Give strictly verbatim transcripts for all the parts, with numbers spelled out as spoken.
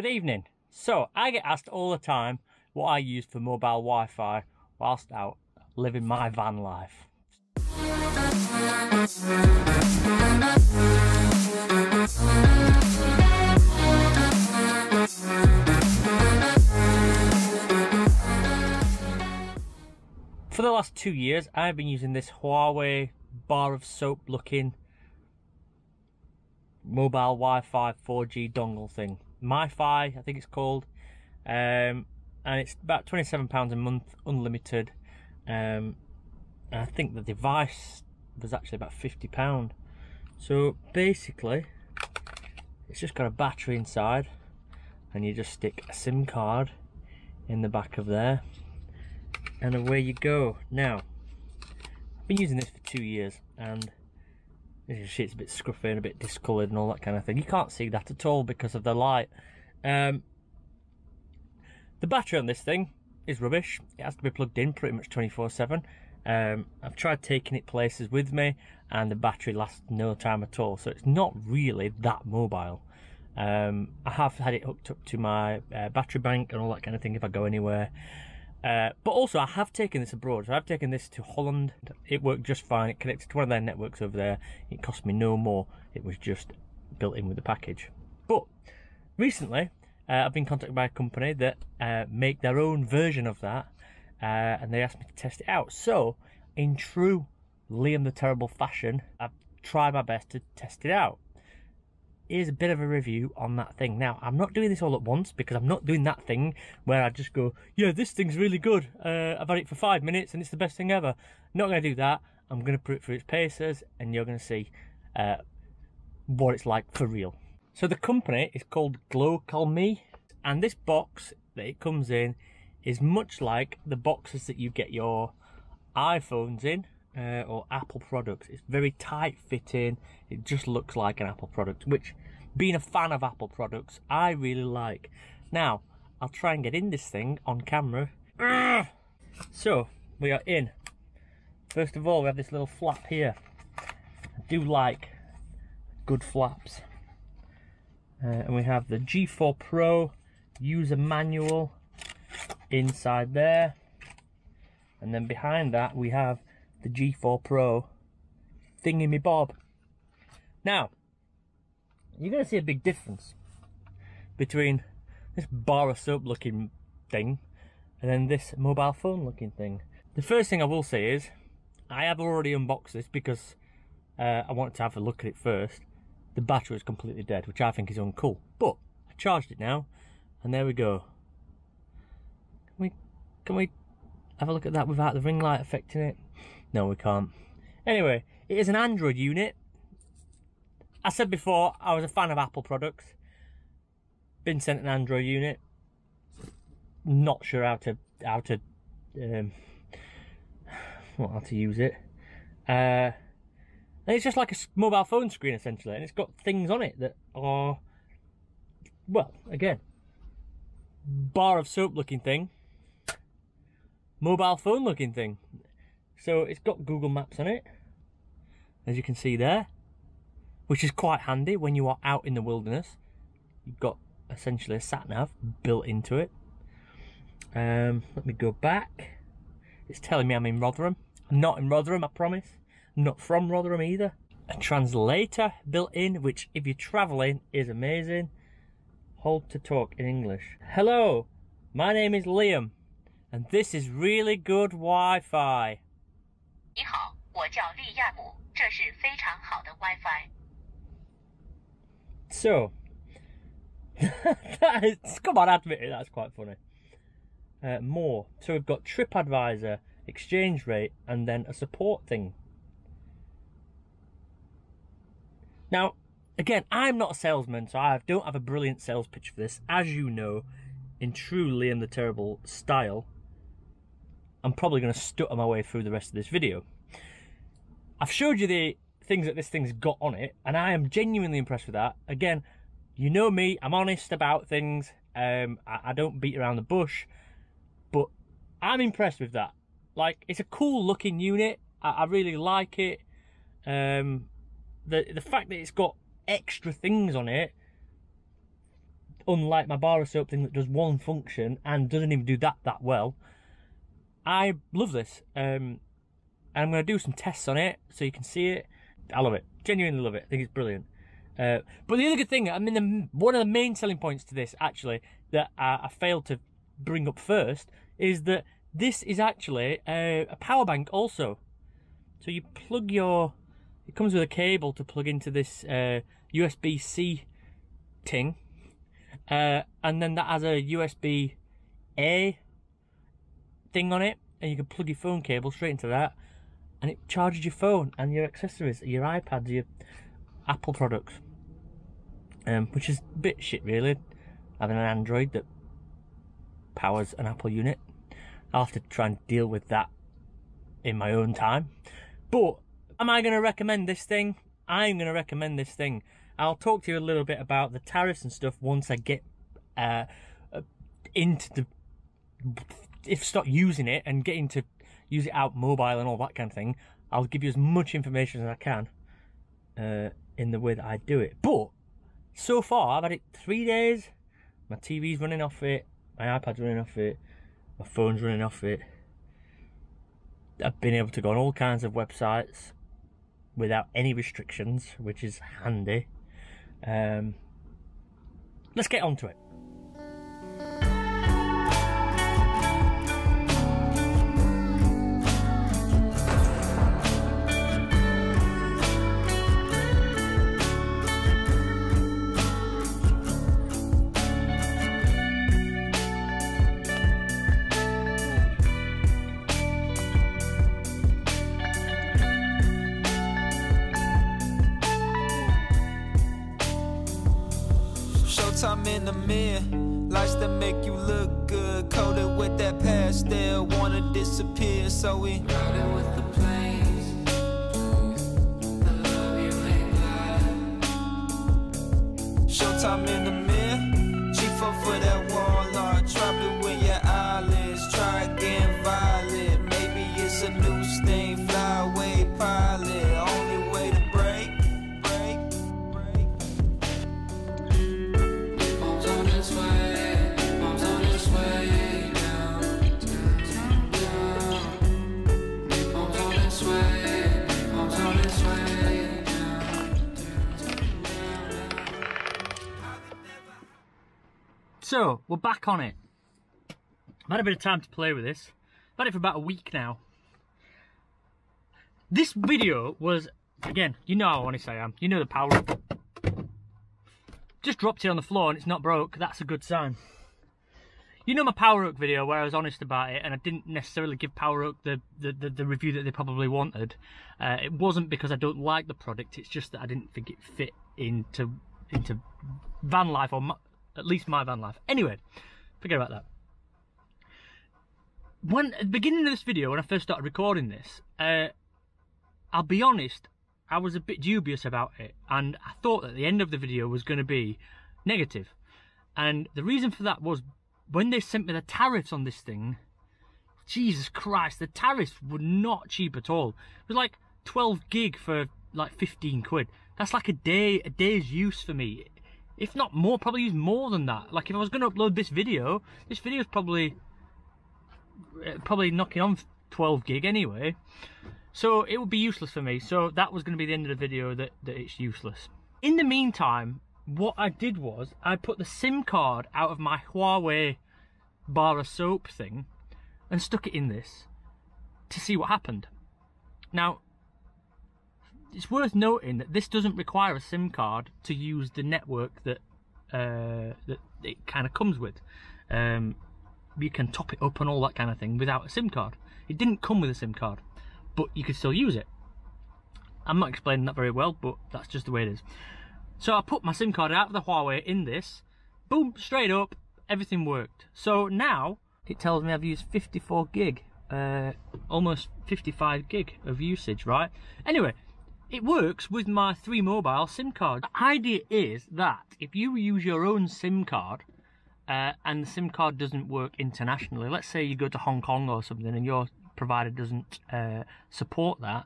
Good evening. So I get asked all the time what I use for mobile Wi-Fi whilst out living my van life. For the last two years I've been using this Huawei bar of soap looking mobile Wi-Fi four G dongle thing. MyFi, I think it's called, um, and it's about twenty-seven pounds a month, unlimited. Um, and I think the device was actually about fifty pounds. So basically, it's just got a battery inside, and you just stick a SIM card in the back of there, and away you go. Now, I've been using this for two years, and this shit's a bit scruffy and a bit discoloured and all that kind of thing. You can't see that at all because of the light. Um, the battery on this thing is rubbish. It has to be plugged in pretty much twenty-four seven. Um, I've tried taking it places with me and the battery lasts no time at all. So it's not really that mobile. Um, I have had it hooked up to my uh, battery bank and all that kind of thing if I go anywhere. Uh, but also I have taken this abroad, so I've taken this to Holland. It worked just fine. It connected to one of their networks over there. It cost me no more. It was just built in with the package. But recently uh, I've been contacted by a company that uh, make their own version of that, uh, and they asked me to test it out. So in true Liam the Terrible fashion, I've tried my best to test it out. Here's a bit of a review on that thing. Now, I'm not doing this all at once because I'm not doing that thing where I just go, yeah, this thing's really good. Uh, I've had it for five minutes and it's the best thing ever. I'm not going to do that. I'm going to put it through its paces and you're going to see uh, what it's like for real. So the company is called GlocalMe, and this box that it comes in is much like the boxes that you get your iPhones in. Uh, or Apple products. It's very tight fitting. It just looks like an Apple product, which, being a fan of Apple products, I really like. Now, I'll try and get in this thing on camera. Urgh! So, we are in. First of all, we have this little flap here. I do like good flaps. Uh, and we have the G four Pro user manual inside there. And then behind that, we have the G four Pro thingy bob. Now, you're going to see a big difference between this bar of soap looking thing and then this mobile phone looking thing. The first thing I will say is, I have already unboxed this because uh, I wanted to have a look at it first. The battery is completely dead, which I think is uncool. But I charged it now, and there we go. Can we, can we have a look at that without the ring light affecting it? No, we can't. Anyway, it is an Android unit. I said before, I was a fan of Apple products. Been sent an Android unit. Not sure how to how to um, well, how to use it. Uh, and it's just like a mobile phone screen essentially, and it's got things on it that are, well, again, bar of soap looking thing, mobile phone looking thing. So it's got Google Maps on it, as you can see there, which is quite handy when you are out in the wilderness. You've got essentially a sat-nav built into it. Um, let me go back. It's telling me I'm in Rotherham. I'm not in Rotherham, I promise. I'm not from Rotherham either. A translator built in, which if you're traveling is amazing. Hold to talk in English. Hello, my name is Liam, and this is really good Wi-Fi. So, that is, come on, admit it, that's quite funny. Uh, more. So we've got TripAdvisor, exchange rate, and then a support thing. Now, again, I'm not a salesman, so I don't have a brilliant sales pitch for this. As you know, in true Liam the Terrible style, I'm probably going to stutter my way through the rest of this video. I've showed you the things that this thing's got on it, and I am genuinely impressed with that. Again, you know me, I'm honest about things. Um, I, I don't beat around the bush, but I'm impressed with that. Like, it's a cool looking unit. I, I really like it. Um, the, the fact that it's got extra things on it unlike my bar of soap thing that does one function and doesn't even do that that well. I love this, um, and I'm going to do some tests on it so you can see it. I love it, genuinely love it. I think it's brilliant. Uh, but the other good thing, I mean, the, one of the main selling points to this, actually, that I, I failed to bring up first, is that this is actually a, a power bank also. So you plug your, it comes with a cable to plug into this uh, U S B C thing, uh, and then that has a U S B A thing on it, and you can plug your phone cable straight into that, and it charges your phone and your accessories, your iPads, your Apple products, um, which is a bit shit really, having an Android that powers an Apple unit. I'll have to try and deal with that in my own time. But am I going to recommend this thing? I'm going to recommend this thing. I'll talk to you a little bit about the tariffs and stuff once I get uh, into the, if stop using it and getting to use it out mobile and all that kind of thing. I'll give you as much information as I can uh, in the way that I do it. But so far I've had it three days. My T V's running off it. My iPad's running off it. My phone's running off it. I've been able to go on all kinds of websites without any restrictions, which is handy. Um, let's get on to it. Time in the mirror, lights that make you look good, coated with that pastel, wanna disappear, so we riding with the planes, the love you ain't blind. Showtime in the mirror, G four for that wall art, drop it with your eyelids, try again violet, maybe it's a new stain, fly away pilot, only way to break. So we're back on it. I've had a bit of time to play with this. I've had it for about a week now. This video was, again, you know how honest I am. You know the power up. Just dropped it on the floor and it's not broke. That's a good sign. You know my Power Hook video where I was honest about it and I didn't necessarily give Power Hook the, the, the, the review that they probably wanted. Uh, it wasn't because I don't like the product, it's just that I didn't think it fit into into van life, or my, at least my van life. Anyway, forget about that. When, at the beginning of this video, when I first started recording this, uh, I'll be honest, I was a bit dubious about it and I thought that the end of the video was going to be negative. And the reason for that was, when they sent me the tariffs on this thing, Jesus Christ, the tariffs were not cheap at all. It was like twelve gig for like fifteen quid. That's like a day, a day's use for me. If not more, probably use more than that. Like if I was going to upload this video, this video's probably, probably knocking on twelve gig anyway. So it would be useless for me. So that was going to be the end of the video, that, that it's useless. In the meantime, what I did was, I put the SIM card out of my Huawei bar of soap thing and stuck it in this to see what happened. Now, it's worth noting that this doesn't require a SIM card to use the network that uh, that it kind of comes with. Um, you can top it up and all that kind of thing without a SIM card. It didn't come with a SIM card, but you could still use it. I'm not explaining that very well, but that's just the way it is. So I put my SIM card out of the Huawei in this, boom, straight up, everything worked. So now it tells me I've used fifty-four gig, uh, almost fifty-five gig of usage, right? Anyway, it works with my three mobile SIM card. The idea is that if you use your own SIM card uh, and the SIM card doesn't work internationally, let's say you go to Hong Kong or something and your provider doesn't uh, support that,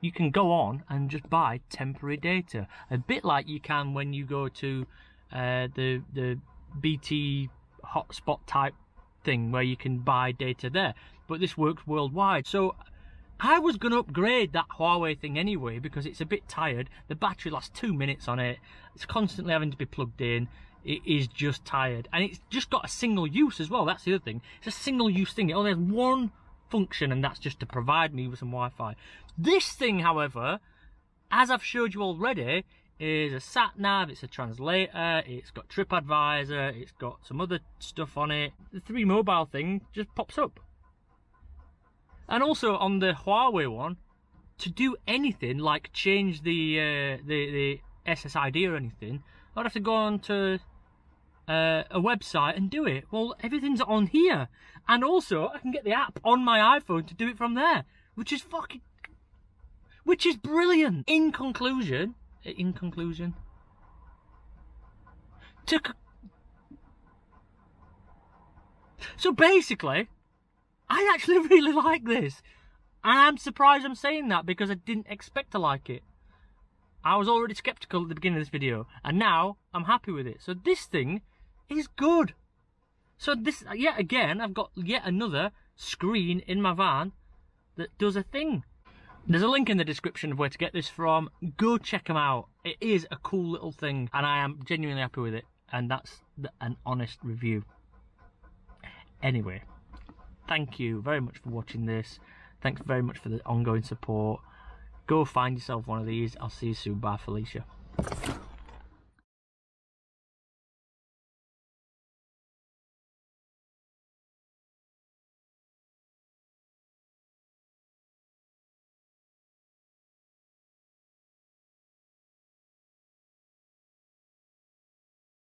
you can go on and just buy temporary data, a bit like you can when you go to uh, the the B T hotspot type thing where you can buy data there, but this works worldwide. So I was going to upgrade that Huawei thing anyway because it's a bit tired. The battery lasts two minutes on it. It's constantly having to be plugged in. It is just tired. And it's just got a single use as well. That's the other thing. It's a single use thing. It only has one function, and that's just to provide me with some Wi-Fi. This thing, however, as I've showed you already, is a sat nav, it's a translator, it's got TripAdvisor, it's got some other stuff on it. The three mobile thing just pops up. And also on the Huawei one, to do anything like change the uh, the, the S S I D or anything, I'd have to go on to uh, a website and do it. Well, everything's on here, and also I can get the app on my iPhone to do it from there, which is fucking, which is brilliant. In conclusion. In conclusion, to co so basically, I actually really like this, and I'm surprised I'm saying that because I didn't expect to like it. I was already skeptical at the beginning of this video, and now I'm happy with it. So this thing is good. So this, yet again, I've got yet another screen in my van that does a thing. There's a link in the description of where to get this from. Go check them out. It is a cool little thing, and I am genuinely happy with it, and that's the, an honest review. Anyway, thank you very much for watching this. Thanks very much for the ongoing support. Go find yourself one of these. I'll see you soon. Bye, Felicia.